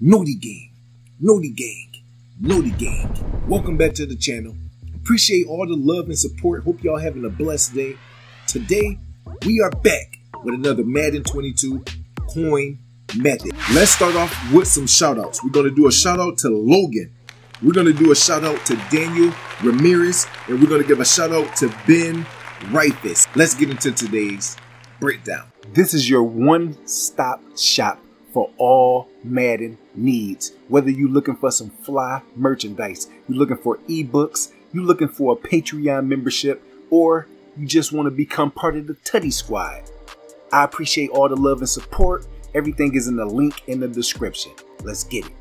Know the gang. Welcome back to the channel. Appreciate all the love and support. Hope y'all having a blessed day. Today, we are back with another Madden 22 coin method. Let's start off with some shout-outs. We're going to do a shout-out to Logan. We're going to do a shout-out to Daniel Ramirez. And we're going to give a shout-out to Ben Rifus. Let's get into today's breakdown. This is your one-stop shop for all Madden needs. Whether you're looking for some fly merchandise, you're looking for ebooks, you're looking for a Patreon membership, or you just want to become part of the Tutty Squad. I appreciate all the love and support. Everything is in the link in the description. Let's get it.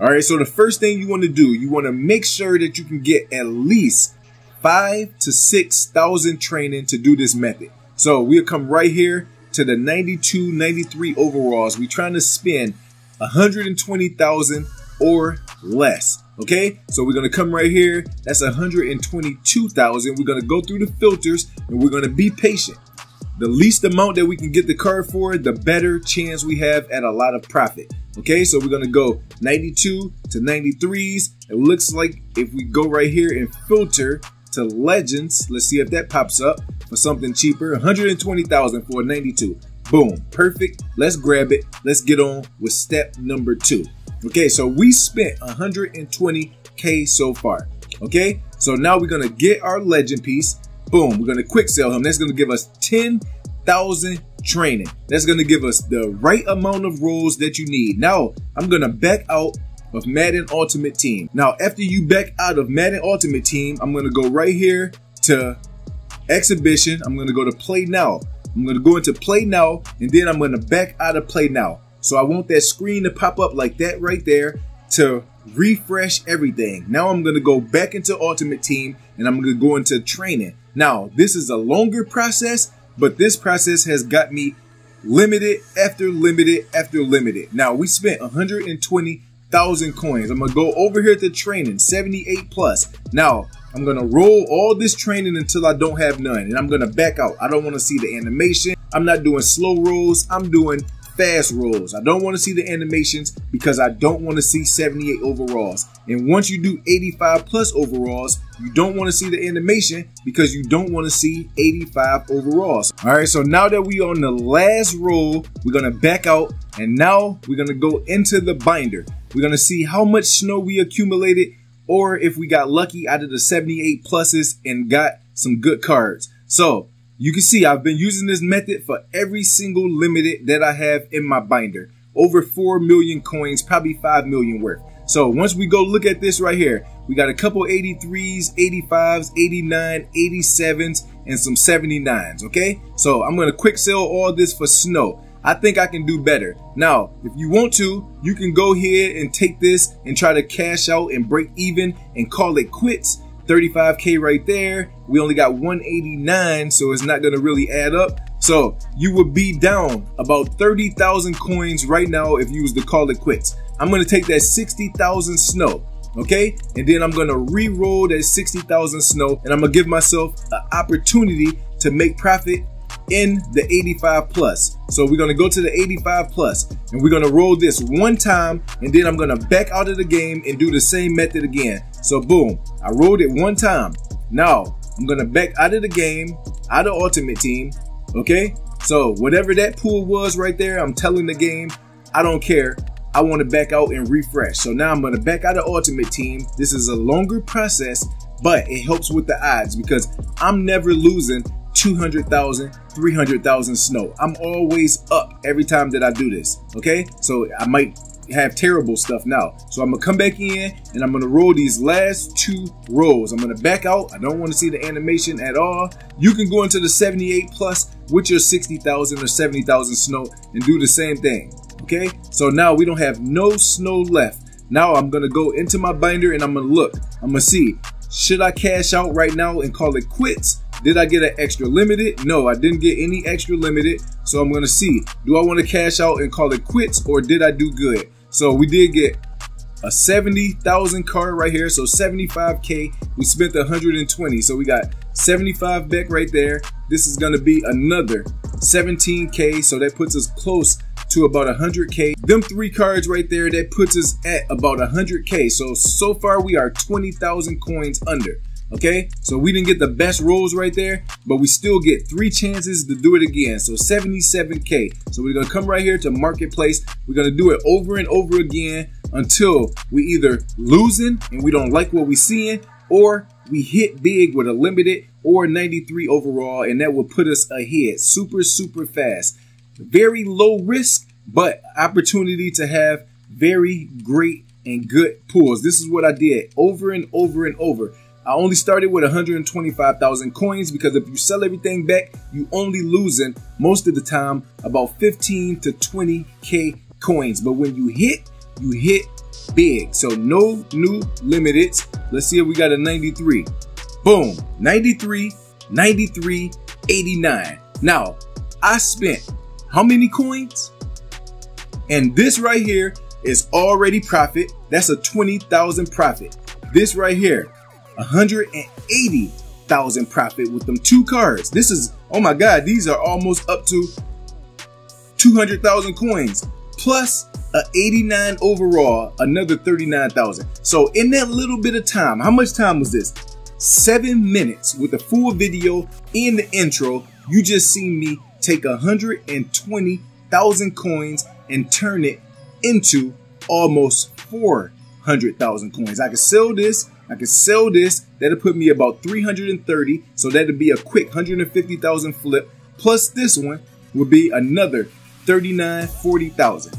All right, so the first thing you want to do, you want to make sure that you can get at least 5,000 to 6,000 training to do this method. So we'll come right here to the 92, 93 overalls. We're trying to spend 120,000 or less. Okay, so we're going to come right here. That's 122,000. We're going to go through the filters and we're going to be patient. The least amount that we can get the card for, the better chance we have at a lot of profit. Okay, so we're going to go 92 to 93s. It looks like if we go right here and filter to legends, let's see if that pops up for something cheaper. 120,000 for a 92. Boom, perfect. Let's grab it. Let's get on with step number 2. Okay, so we spent 120K so far. Okay, so now we're going to get our legend piece. Boom, we're going to quick sell him. That's going to give us 10,000 training. That's going to give us the right amount of rolls that you need. Now I'm going to back out of Madden Ultimate Team. Now after you back out of Madden Ultimate Team, I'm going to go right here to Exhibition. I'm going to go to Play Now. I'm going to go into Play Now, and then I'm going to back out of Play Now. So I want that screen to pop up like that right there to refresh everything. Now I'm going to go back into Ultimate Team, and I'm going to go into training. Now this is a longer process, but this process has got me limited after limited after limited. Now we spent 120,000 coins. I'm going to go over here to training, 78 plus. Now I'm going to roll all this training until I don't have none, and I'm going to back out. I don't want to see the animation. I'm not doing slow rolls. I'm doing fast rolls. I don't want to see the animations because I don't want to see 78 overalls. And once you do 85 plus overalls, you don't want to see the animation because you don't want to see 85 overalls. All right, so now that we are on the last roll, we're going to back out, and now we're going to go into the binder. We're going to see how much snow we accumulated, or if we got lucky out of the 78 pluses and got some good cards. So you can see I've been using this method for every single limited that I have in my binder. Over 4 million coins, probably 5 million worth. So once we go look at this right here, we got a couple 83s, 85s, 89, 87s, and some 79s, okay? So I'm gonna quick sell all this for snow. I think I can do better. Now, if you want to, you can go ahead and take this and try to cash out and break even and call it quits. 35K right there. We only got 189, so it's not gonna really add up. So you would be down about 30,000 coins right now if you was to call it quits. I'm gonna take that 60,000 snow, okay? And then I'm gonna re-roll that 60,000 snow, and I'm gonna give myself an opportunity to make profit in the 85 plus. So we're gonna go to the 85 plus, and we're gonna roll this one time, and then I'm gonna back out of the game and do the same method again. So boom, I rolled it one time. Now I'm gonna back out of the game, out of Ultimate Team, okay? So whatever that pool was right there, I'm telling the game, I don't care. I wanna back out and refresh. So now I'm gonna back out of Ultimate Team. This is a longer process, but it helps with the odds because I'm never losing 200,000, 300,000 snow. I'm always up every time that I do this, okay? So I might have terrible stuff now. So I'm gonna come back in, and I'm gonna roll these last two rolls. I'm gonna back out. I don't wanna see the animation at all. You can go into the 78 plus with your 60,000 or 70,000 snow and do the same thing, okay? So now we don't have no snow left. Now I'm gonna go into my binder, and I'm gonna look. I'm gonna see, should I cash out right now and call it quits? Did I get an extra limited? No, I didn't get any extra limited. So I'm going to see, do I want to cash out and call it quits, or did I do good? So we did get a 70,000 card right here. So 75K, we spent 120. So we got 75 back right there. This is going to be another 17K. So that puts us close to about 100K. Them three cards right there, that puts us at about 100K. So far we are 20,000 coins under. Okay, so we didn't get the best rolls right there, but we still get 3 chances to do it again. So 77K. So we're gonna come right here to marketplace. We're gonna do it over and over again until we either losing and we don't like what we seeing, or we hit big with a limited or 93 overall, and that will put us ahead super, super fast. Very low risk, but opportunity to have very great and good pulls. This is what I did over and over and over. I only started with 125,000 coins, because if you sell everything back, you only losing most of the time about 15 to 20K coins. But when you hit big. So no new limiteds. Let's see if we got a 93. Boom, 93, 93, 89. Now, I spent how many coins? And this right here is already profit. That's a 20,000 profit. This right here, 180,000 profit with them 2 cards. This is, oh my God, these are almost up to 200,000 coins, plus a 89 overall, another 39,000. So in that little bit of time, how much time was this? 7 minutes with a full video and the intro. You just seen me take 120,000 coins and turn it into almost 400,000 coins. I could sell this. I can sell this. That'll put me about 330. So that'll be a quick 150,000 flip. Plus this one would be another 39,000, 40,000.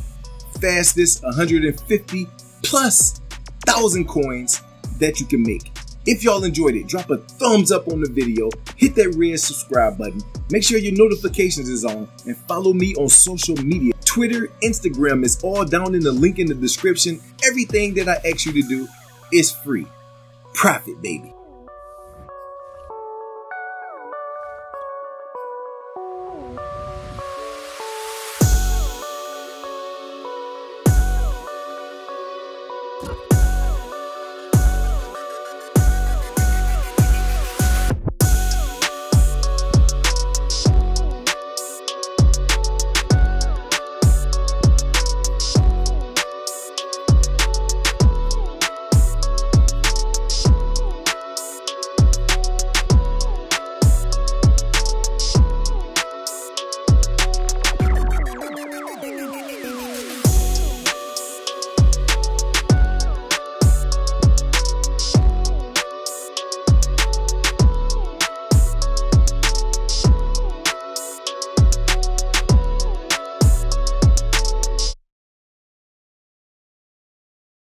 Fastest 150 plus 1,000 coins that you can make. If y'all enjoyed it, drop a thumbs up on the video. Hit that red subscribe button. Make sure your notifications is on, and follow me on social media. Twitter, Instagram is all down in the link in the description. Everything that I ask you to do is free. Profit, baby.